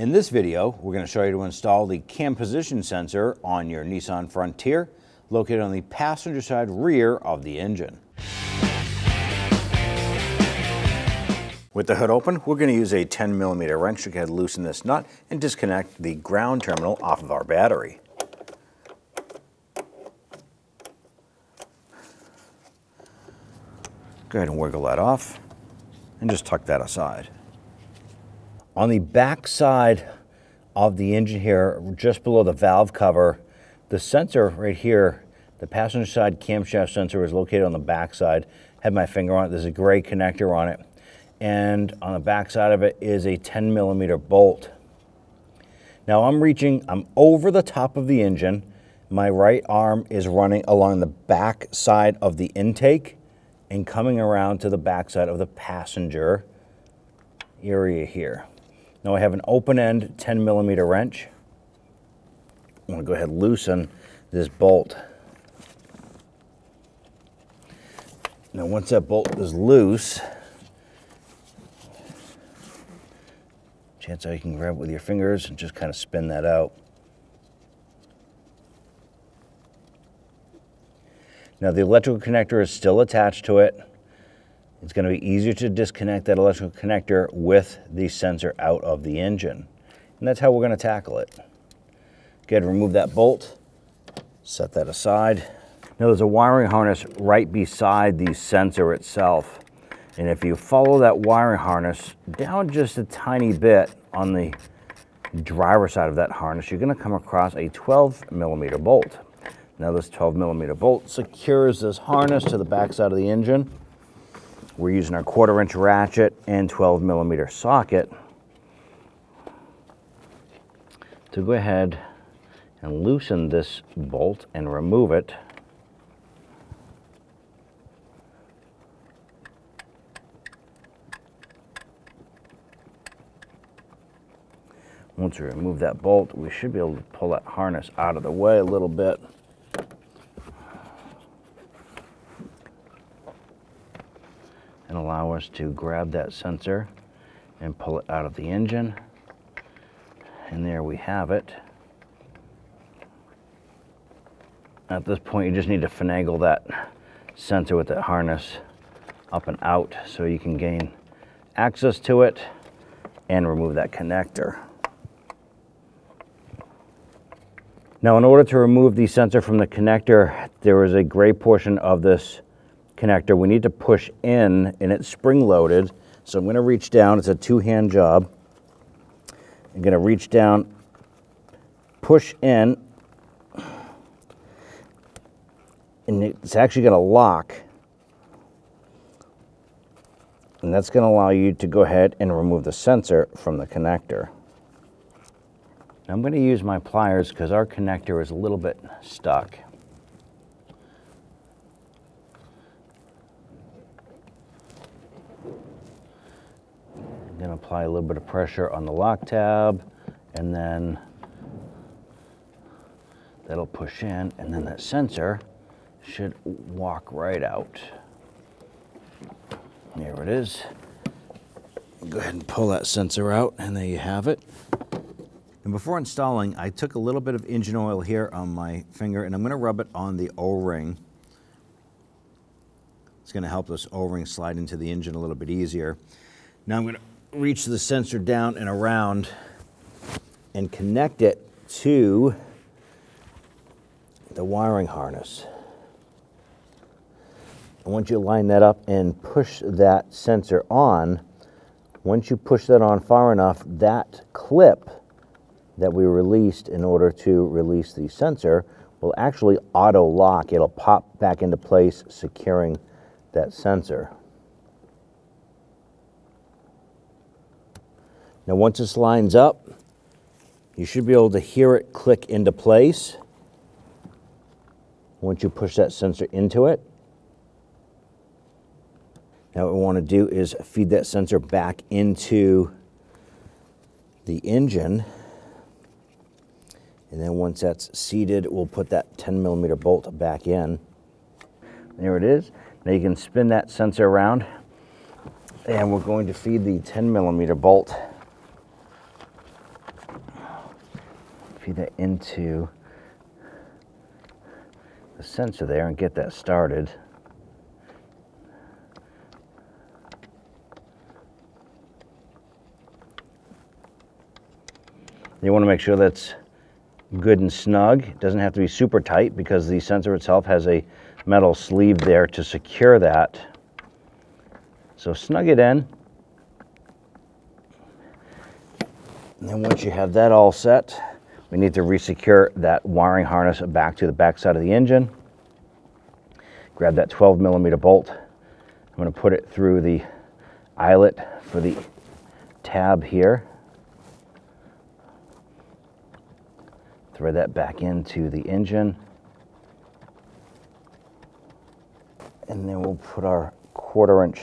In this video, we're going to show you to install the cam position sensor on your Nissan Frontier, located on the passenger side rear of the engine. With the hood open, we're going to use a 10mm wrench to loosen this nut and disconnect the ground terminal off of our battery. Go ahead and wiggle that off and just tuck that aside. On the back side of the engine here, just below the valve cover, the sensor right here, the passenger side camshaft sensor, is located on the back side. Had my finger on it. There's a gray connector on it. And on the back side of it is a 10mm bolt. Now I'm over the top of the engine. My right arm is running along the back side of the intake and coming around to the back side of the passenger area here. Now I have an open-end 10mm wrench. I'm going to go ahead and loosen this bolt. Now once that bolt is loose, chances are you can grab it with your fingers and just kind of spin that out. Now the electrical connector is still attached to it. It's going to be easier to disconnect that electrical connector with the sensor out of the engine. And that's how we're going to tackle it. Go ahead and remove that bolt, set that aside. Now there's a wiring harness right beside the sensor itself. And if you follow that wiring harness down just a tiny bit on the driver's side of that harness, you're going to come across a 12mm bolt. Now this 12mm bolt secures this harness to the back side of the engine. We're using our 1/4-inch ratchet and 12mm socket to go ahead and loosen this bolt and remove it. Once we remove that bolt, we should be able to pull that harness out of the way a little bit. And allow us to grab that sensor and pull it out of the engine. And there we have it. At this point, you just need to finagle that sensor with that harness up and out so you can gain access to it and remove that connector. Now, in order to remove the sensor from the connector, there is a gray portion of this connector we need to push in, and it's spring-loaded. So I'm going to reach down. It's a two-hand job. I'm going to reach down, push in, and it's actually going to lock. And that's going to allow you to go ahead and remove the sensor from the connector. Now I'm going to use my pliers because our connector is a little bit stuck. Going to apply a little bit of pressure on the lock tab, and then that'll push in, and then that sensor should walk right out. There it is. Go ahead and pull that sensor out, and there you have it. And before installing, I took a little bit of engine oil here on my finger, and I'm going to rub it on the O-ring. It's going to help this O-ring slide into the engine a little bit easier. Now I'm going to reach the sensor down and around and connect it to the wiring harness. And once you line that up and push that sensor on, once you push that on far enough, that clip that we released in order to release the sensor will actually auto lock. It'll pop back into place, securing that sensor. Now once this lines up, you should be able to hear it click into place once you push that sensor into it. Now what we want to do is feed that sensor back into the engine. And then once that's seated, we'll put that 10mm bolt back in. There it is. Now you can spin that sensor around, and we're going to feed the 10mm bolt feed it into the sensor there and get that started. You want to make sure that's good and snug. It doesn't have to be super tight because the sensor itself has a metal sleeve there to secure that. So snug it in. And then once you have that all set, we need to resecure that wiring harness back to the back side of the engine. Grab that 12mm bolt. I'm going to put it through the eyelet for the tab here. Thread that back into the engine, and then we'll put our 1/4"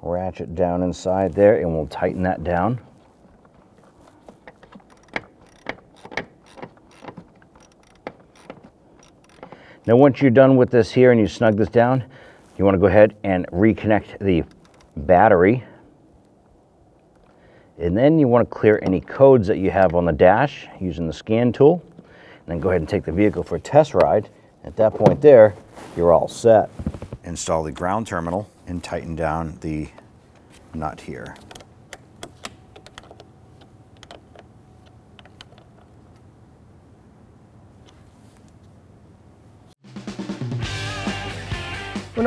ratchet down inside there, and we'll tighten that down. Now once you're done with this here and you snug this down, you want to go ahead and reconnect the battery, and then you want to clear any codes that you have on the dash using the scan tool, and then go ahead and take the vehicle for a test ride. At that point there, you're all set. Install the ground terminal and tighten down the nut here. When